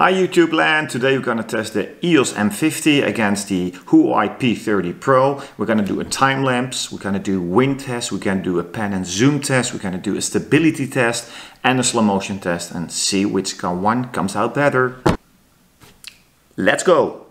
Hi YouTube land, today we're going to test the EOS M50 against the Huawei P30 Pro. We're going to do a time lapse, we're going to do wind test, we're going to do a pan and zoom test, we're going to do a stability test and a slow motion test and see which one comes out better. Let's go!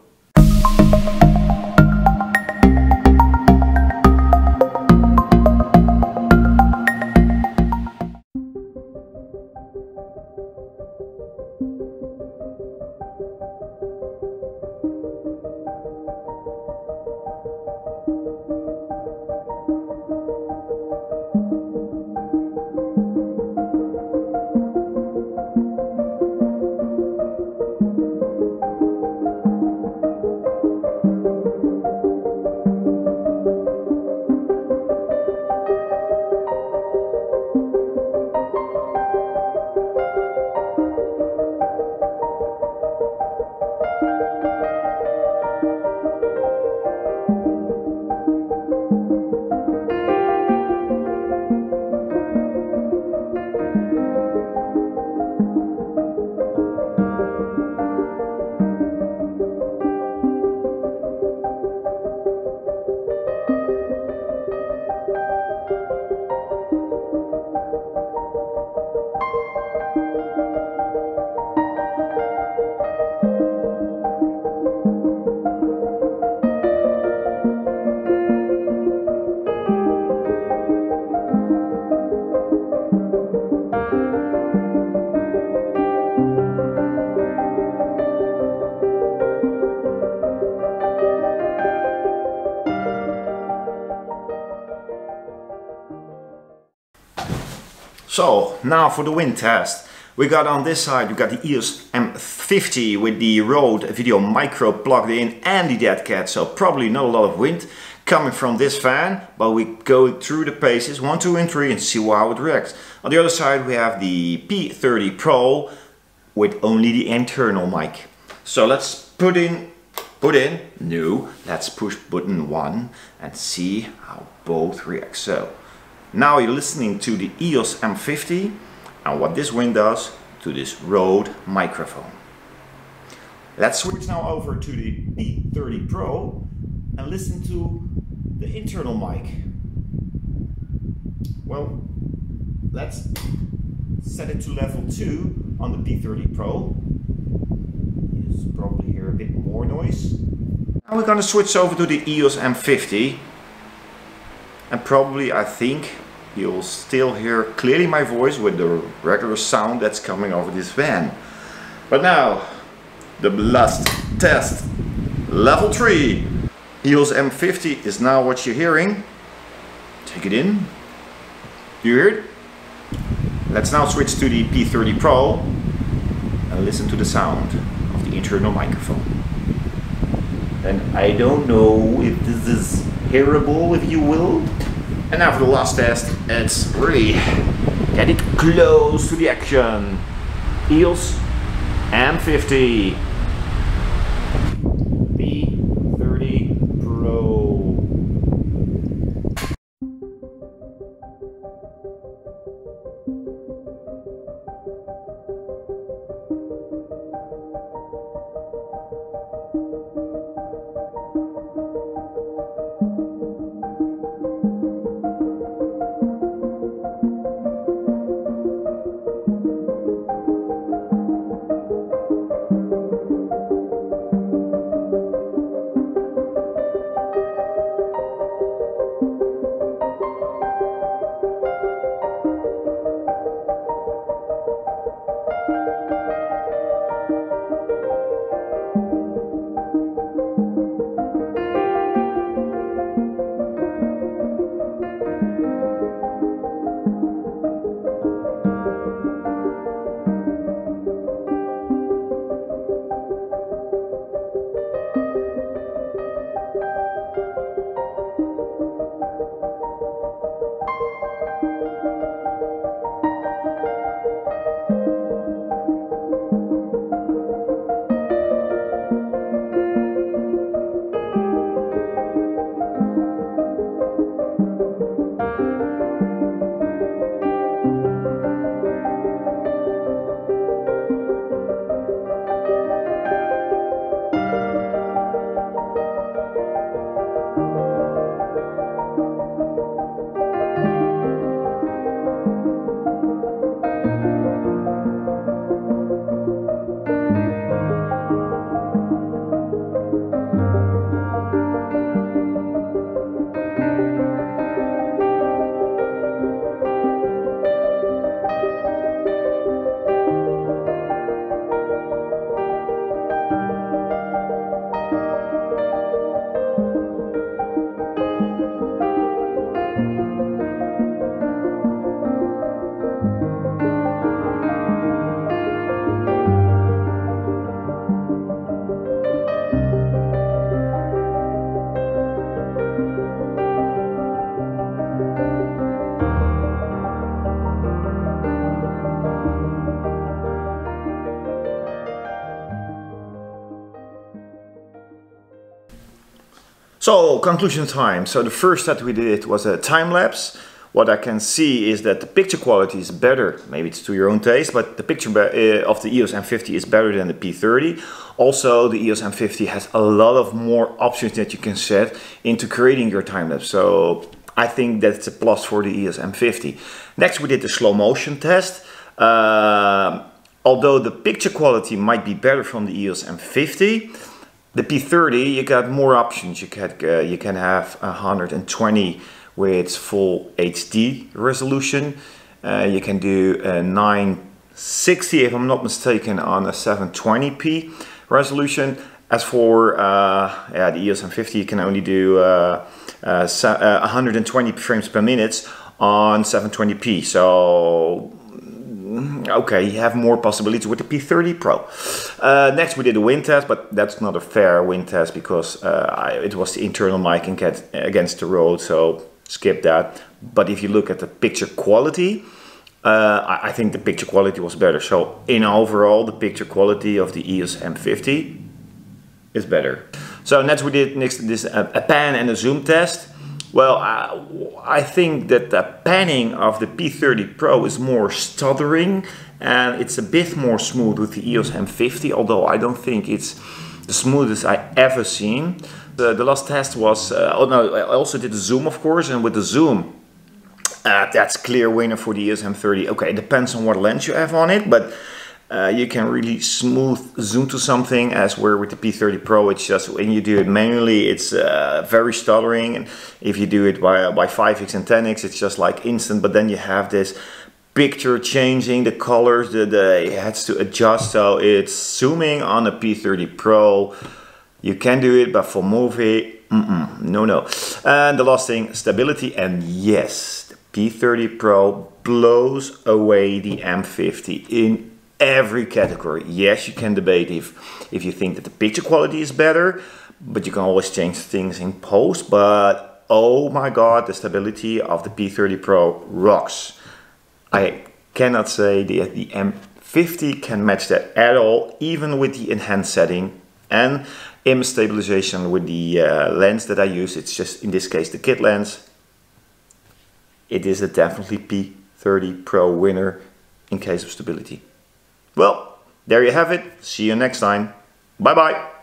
So now for the wind test. We got on this side, we got the EOS M50 with the Rode Video Micro plugged in and the Dead Cat, so probably not a lot of wind coming from this fan, but we go through the paces 1, 2 and 3 and see how it reacts. On the other side we have the P30 Pro with only the internal mic. So let's put in new, let's push button 1 and see how both react. So now you're listening to the EOS M50 and what this wind does to this Rode microphone. Let's switch now over to the P30 Pro and listen to the internal mic. Well, let's set it to level 2 on the P30 Pro. You'll probably hear a bit more noise. Now we're going to switch over to the EOS M50. And probably, I think, you'll still hear clearly my voice with the regular sound that's coming over this van. But now, the last test, level 3. EOS M50 is now what you're hearing. Take it in. You hear it? Let's now switch to the P30 Pro and listen to the sound of the internal microphone. And I don't know if this is hearable, if you will. And now for the last test, it's really get it close to the action. EOS M50 P30 Pro. So, conclusion time. So the first that we did was a time lapse. What I can see is that the picture quality is better. Maybe it's to your own taste, but the picture of the EOS M50 is better than the P30. Also, the EOS M50 has a lot of more options that you can set into creating your time lapse. So I think that's a plus for the EOS M50. Next, we did the slow motion test. Although the picture quality might be better from the EOS M50, the P30, you got more options. You can have 120 with full HD resolution. You can do a 960, if I'm not mistaken, on a 720p resolution. As for the EOS M50, you can only do 120 frames per minute on 720p. So, okay, you have more possibilities with the P30 Pro. Next, we did a wind test, but that's not a fair wind test because it was the internal mic and cat against the Rode. So skip that. But if you look at the picture quality, I think the picture quality was better. So in overall, the picture quality of the EOS M50 is better. So next we did a pan and a zoom test. Well, I think that the panning of the P30 Pro is more stuttering and it's a bit more smooth with the EOS M50, although I don't think it's the smoothest I ever seen. The last test was, I also did the zoom, of course, and with the zoom, that's clear winner for the EOS M30. Okay, it depends on what lens you have on it, but you can really smooth zoom to something, as where with the P30 Pro, it's just when you do it manually, it's very stuttering. And if you do it by 5x and 10x, it's just like instant, but then you have this picture changing, the colors, it has to adjust. So it's zooming on the P30 Pro. You can do it, but for movie, no. And the last thing, stability. And yes, the P30 Pro blows away the M50 in every category. Yes, you can debate if you think that the picture quality is better, but you can always change things in post. But oh my god, the stability of the P30 Pro rocks. I cannot say that the M50 can match that at all, even with the enhanced setting and image stabilization with the lens that I use. It's just, in this case, the kit lens. It is a definitely P30 Pro winner in case of stability. Well, there you have it. See you next time. Bye-bye.